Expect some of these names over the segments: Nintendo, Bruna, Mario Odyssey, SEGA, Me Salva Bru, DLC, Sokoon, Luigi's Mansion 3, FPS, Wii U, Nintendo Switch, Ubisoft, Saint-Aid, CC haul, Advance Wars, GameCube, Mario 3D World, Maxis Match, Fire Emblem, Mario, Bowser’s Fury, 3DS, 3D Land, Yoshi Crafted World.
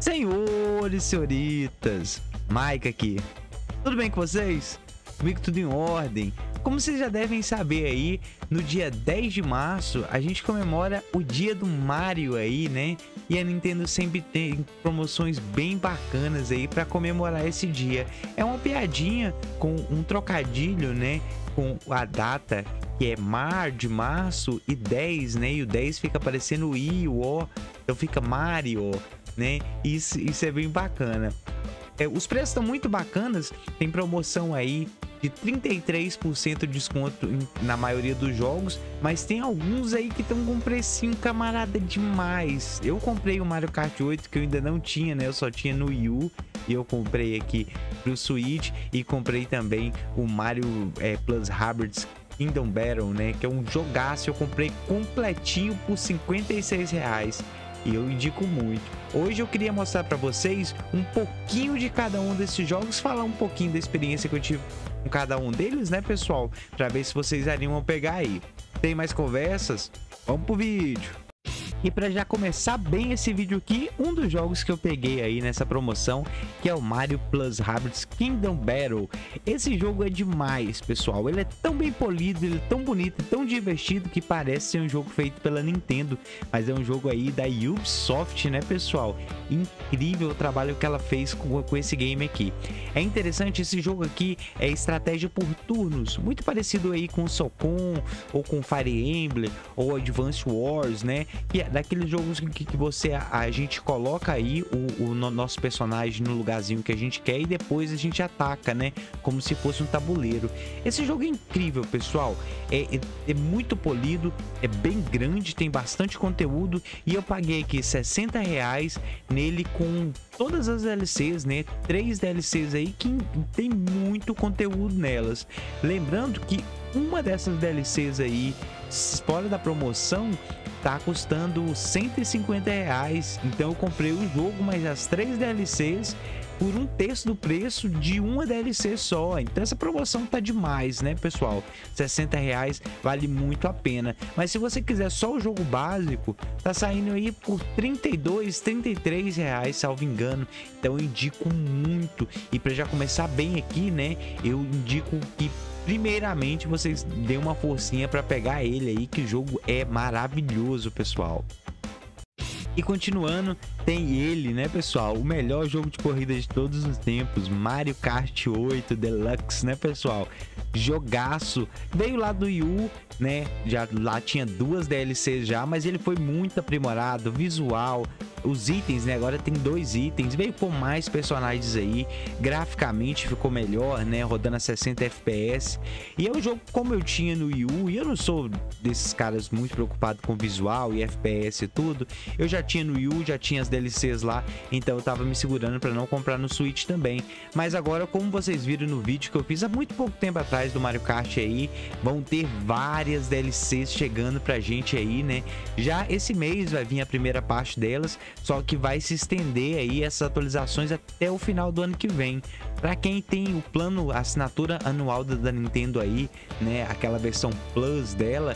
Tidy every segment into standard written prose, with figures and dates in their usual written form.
Senhores, senhoritas, Mike aqui. Tudo bem com vocês? Comigo tudo em ordem. Como vocês já devem saber aí, no dia 10 de março a gente comemora o dia do Mario aí, né? E a Nintendo sempre tem promoções bem bacanas aí para comemorar esse dia. É uma piadinha com um trocadilho, né? Com a data que é mar de março e 10, né? E o 10 fica parecendo o I e o O, então fica Mario, né? Isso é bem bacana. Os preços estão muito bacanas, tem promoção aí de 33% de desconto na maioria dos jogos, mas tem alguns aí que estão com um precinho camarada demais. Eu comprei o Mario Kart 8 que eu ainda não tinha, né? Eu só tinha no Wii U e eu comprei aqui pro Switch e comprei também o Mario + Rabbids Kingdom Battle, né? Que é um jogaço, eu comprei completinho por R$56. E eu indico muito. Hoje eu queria mostrar para vocês um pouquinho de cada um desses jogos, falar um pouquinho da experiência que eu tive com cada um deles, né, pessoal? Para ver se vocês animam a pegar aí. Tem mais conversas? Vamos pro vídeo. E para já começar bem esse vídeo aqui, um dos jogos que eu peguei aí nessa promoção, que é o Mario + Rabbids Kingdom Battle. Esse jogo é demais, pessoal. Ele é tão bem polido, ele é tão bonito, tão divertido, que parece ser um jogo feito pela Nintendo, mas é um jogo aí da Ubisoft, né, pessoal? Incrível o trabalho que ela fez com esse game aqui. É interessante, esse jogo aqui é estratégia por turnos, muito parecido aí com o Sokoon, ou com Fire Emblem, ou Advance Wars, né? Que daqueles jogos que a gente coloca aí o nosso personagem no lugarzinho que a gente quer e depois a gente ataca, né? Como se fosse um tabuleiro. Esse jogo é incrível, pessoal. É muito polido, é bem grande, tem bastante conteúdo e eu paguei aqui R$60 nele com todas as DLCs, né? 3 DLCs aí que tem muito conteúdo nelas. Lembrando que uma dessas DLCs aí, fora da promoção, tá custando R$150, então eu comprei o jogo, mas as 3 DLCs por 1/3 do preço de uma DLC só. Então essa promoção tá demais, né, pessoal? R$60 vale muito a pena. Mas se você quiser só o jogo básico, tá saindo aí por R$32, R$33, salvo engano. Então eu indico muito. E para já começar bem aqui, né, eu indico que primeiramente vocês deem uma forcinha para pegar ele aí, que o jogo é maravilhoso, pessoal. E continuando, tem ele, né, pessoal, o melhor jogo de corrida de todos os tempos, Mario Kart 8 Deluxe, né, pessoal? Jogaço, veio lá do Wii U, né, já lá tinha 2 DLCs já, mas ele foi muito aprimorado, visual, os itens, né, agora tem 2 itens, veio por mais personagens aí, graficamente ficou melhor, né, rodando a 60 FPS, e é um jogo como eu tinha no Wii U, e eu não sou desses caras muito preocupado com visual e FPS e tudo, eu já tinha no Wii U, já tinha as DLCs lá, então eu tava me segurando para não comprar no Switch também, mas agora, como vocês viram no vídeo que eu fiz há muito pouco tempo atrás do Mario Kart aí, vão ter várias DLCs chegando pra gente aí, né, já esse mês vai vir a primeira parte delas, só que vai se estender aí essas atualizações até o final do ano que vem. Para quem tem o plano, a assinatura anual da Nintendo aí, né, aquela versão Plus dela,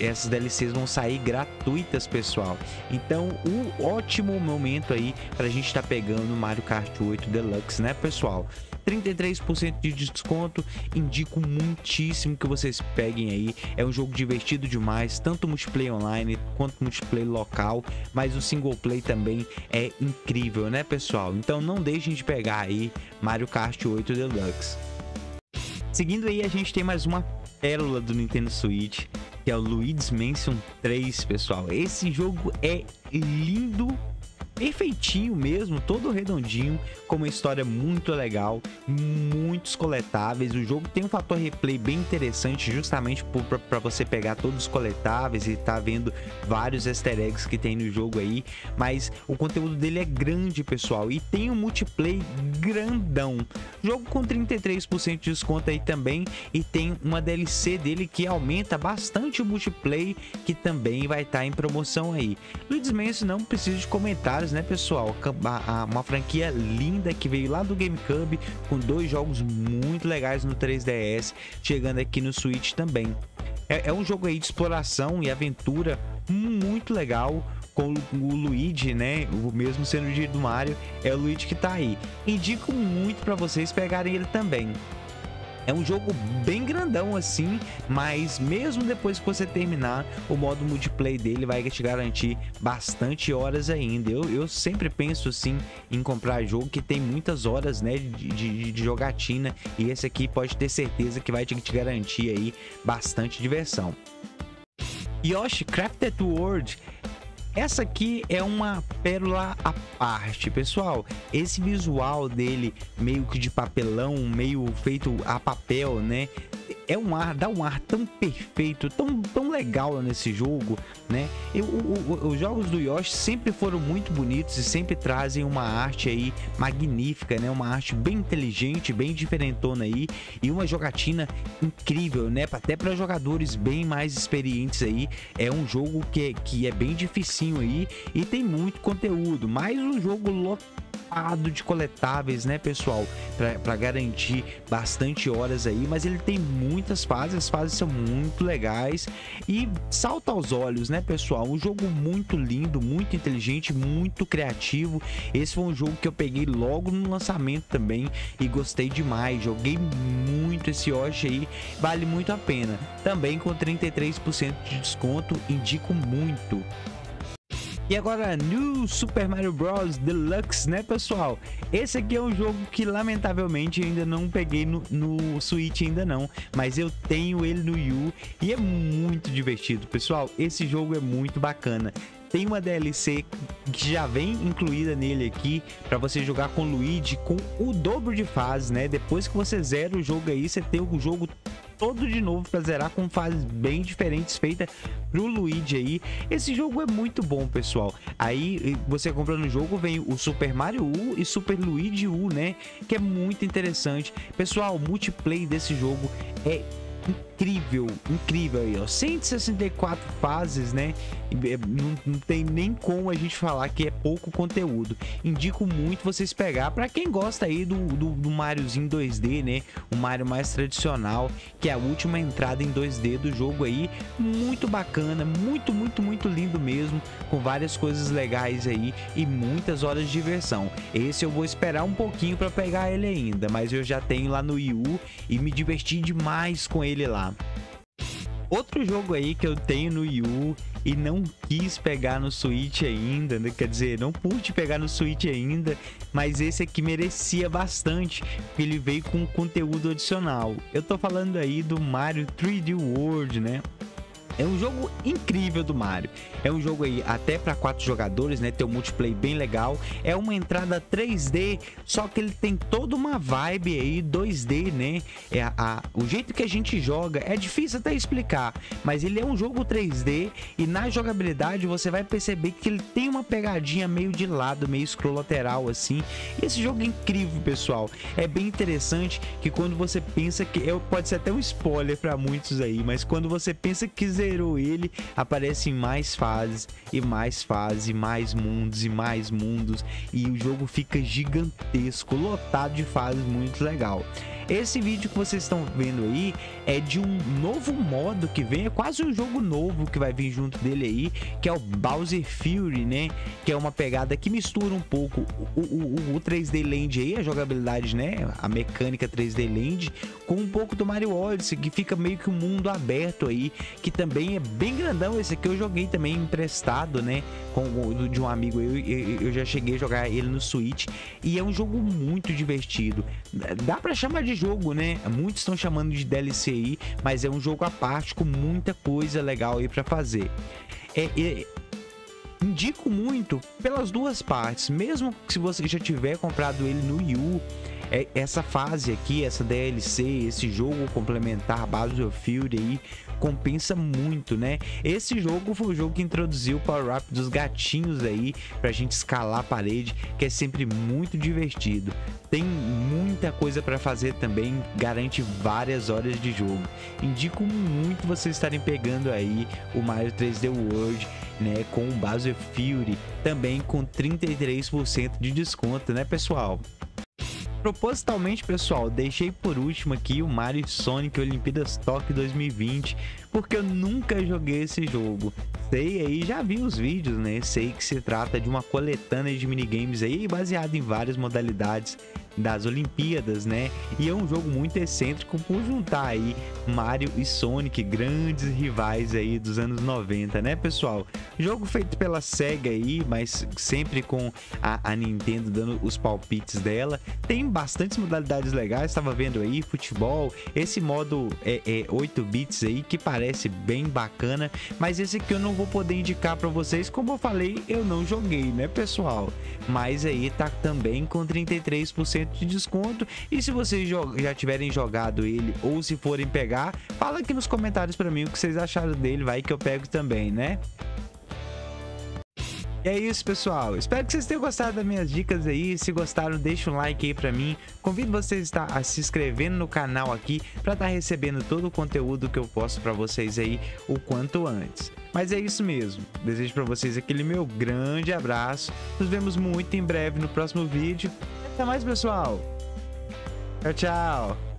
essas DLCs vão sair gratuitas, pessoal. Então, um ótimo momento aí para a gente estar pegando Mario Kart 8 Deluxe, né, pessoal? 33% de desconto, indico muitíssimo que vocês peguem aí. É um jogo divertido demais, tanto multiplayer online quanto multiplayer local, mas o single play também é incrível, né, pessoal? Então não deixem de pegar aí Mario Kart 8 Deluxe. Seguindo aí, a gente tem mais uma pérola do Nintendo Switch, que é o Luigi's Mansion 3, pessoal. Esse jogo é lindo, perfeitinho mesmo, todo redondinho, com uma história muito legal, muitos coletáveis. O jogo tem um fator replay bem interessante, justamente para você pegar todos os coletáveis e tá vendo vários easter eggs que tem no jogo aí, mas o conteúdo dele é grande, pessoal, e tem um multiplayer grandão. Jogo com 33% de desconto aí também, e tem uma DLC dele que aumenta bastante o multiplayer, que também vai estar em promoção aí. Luigi's Mansion, não preciso de comentários, né, pessoal? Uma franquia linda que veio lá do GameCube, com 2 jogos muito legais no 3DS, chegando aqui no Switch também. É um jogo aí de exploração e aventura muito legal, com o Luigi, né? O mesmo sendo o dia do Mario, é o Luigi que tá aí. Indico muito pra vocês pegarem ele também. É um jogo bem grandão assim, mas mesmo depois que você terminar, o modo multiplayer dele vai te garantir bastante horas ainda. Eu sempre penso assim em comprar jogo que tem muitas horas, né, de jogatina, e esse aqui pode ter certeza que vai te garantir aí bastante diversão. Yoshi Crafted World. Essa aqui é uma pérola à parte, pessoal. Esse visual dele meio que de papelão, meio feito a papel, né? É um ar, dá um ar tão perfeito, tão legal nesse jogo, né? Os jogos do Yoshi sempre foram muito bonitos e sempre trazem uma arte aí magnífica, né? Uma arte bem inteligente, bem diferentona aí, e uma jogatina incrível, né? Até para jogadores bem mais experientes aí. É um jogo que é bem dificinho aí e tem muito conteúdo, mas um jogo lotado de coletáveis, né, pessoal? Para garantir bastante horas aí, mas ele tem muitas fases, as fases são muito legais e salta aos olhos, né, pessoal? Um jogo muito lindo, muito inteligente, muito criativo. Esse foi um jogo que eu peguei logo no lançamento também e gostei demais, joguei muito esse Yoshi aí, vale muito a pena. Também com 33% de desconto, indico muito. E agora, New Super Mario Bros. Deluxe, né, pessoal? Esse aqui é um jogo que, lamentavelmente, ainda não peguei no Switch ainda não, mas eu tenho ele no Wii U e é muito divertido, pessoal. Esse jogo é muito bacana. Tem uma DLC que já vem incluída nele aqui para você jogar com o Luigi, com o dobro de fases, né? Depois que você zera o jogo aí, você tem o jogo todo de novo para zerar, com fases bem diferentes feita pro Luigi aí. Esse jogo é muito bom, pessoal. Aí você comprando o jogo vem o Super Mario U e Super Luigi U, né? Que é muito interessante. Pessoal, o multiplayer desse jogo é incrível, incrível aí, ó. 164 fases, né? Não tem nem como a gente falar que é pouco conteúdo. Indico muito vocês pegar para quem gosta aí do Mariozinho 2D, né? O Mario mais tradicional, que é a última entrada em 2D do jogo aí. Muito bacana, muito lindo mesmo, com várias coisas legais aí e muitas horas de diversão. Esse eu vou esperar um pouquinho para pegar ele ainda, mas eu já tenho lá no Wii U e me diverti demais com ele lá. Outro jogo aí que eu tenho no Wii U e não quis pegar no Switch ainda, né? Quer dizer, não pude pegar no Switch ainda, mas esse aqui merecia bastante, porque ele veio com conteúdo adicional. Eu tô falando aí do Mario 3D World, né? É um jogo incrível do Mario. É um jogo aí até para 4 jogadores, né? Tem um multiplayer bem legal. É uma entrada 3D, só que ele tem toda uma vibe aí 2D, né? O jeito que a gente joga é difícil até explicar, mas ele é um jogo 3D e na jogabilidade você vai perceber que ele tem uma pegadinha meio de lado, meio scroll lateral assim. E esse jogo é incrível, pessoal. É bem interessante que quando você pensa que pode ser até um spoiler para muitos aí, mas quando você pensa que zerou ele, aparecem mais fases e mais fases e mais mundos e mais mundos, e o jogo fica gigantesco, lotado de fases, muito legal. Esse vídeo que vocês estão vendo aí é de um novo modo que vem, é quase um jogo novo que vai vir junto dele aí, que é o Bowser Fury, né? Que é uma pegada que mistura um pouco o 3D Land aí, a jogabilidade, né? A mecânica 3D Land, com um pouco do Mario Odyssey, que fica meio que um mundo aberto aí, que também é bem grandão. Esse aqui eu joguei também emprestado, né? De um amigo aí, eu já cheguei a jogar ele no Switch, e é um jogo muito divertido. Dá pra chamar de jogo, né? Muitos estão chamando de DLC aí, mas é um jogo à parte com muita coisa legal aí para fazer. Indico muito pelas duas partes, mesmo se você já tiver comprado ele no Wii U. Essa fase aqui, essa DLC, esse jogo complementar Bowser Fury aí, compensa muito, né? Esse jogo foi o jogo que introduziu o power-up dos gatinhos aí, pra gente escalar a parede, que é sempre muito divertido. Tem muita coisa para fazer também, garante várias horas de jogo. Indico muito vocês estarem pegando aí o Mario 3D World, né? Com o Bowser Fury, também com 33% de desconto, né, pessoal? Propositalmente, pessoal, deixei por último aqui o Mario Sonic Olimpíadas Tóquio 2020, porque eu nunca joguei esse jogo. Sei aí, já vi os vídeos, né? Sei que se trata de uma coletânea de minigames aí, baseado em várias modalidades das Olimpíadas, né? E é um jogo muito excêntrico por juntar aí Mario e Sonic, grandes rivais aí dos anos 90, né, pessoal? Jogo feito pela SEGA aí, mas sempre com a Nintendo dando os palpites dela. Tem bastantes modalidades legais, estava vendo aí futebol, esse modo 8 bits aí que parece bem bacana, mas esse aqui eu não vou poder indicar para vocês, como eu falei, eu não joguei, né, pessoal? Mas aí tá também com 33% de desconto, e se vocês já tiverem jogado ele ou se forem pegar, fala aqui nos comentários para mim o que vocês acharam dele, vai que eu pego também, né? E é isso, pessoal, espero que vocês tenham gostado das minhas dicas aí. Se gostaram, deixa um like aí pra mim, convido vocês a se inscrevendo no canal aqui pra estar recebendo todo o conteúdo que eu posto pra vocês aí o quanto antes. Mas é isso mesmo, desejo pra vocês aquele meu grande abraço, nos vemos muito em breve no próximo vídeo, até mais, pessoal, tchau, tchau!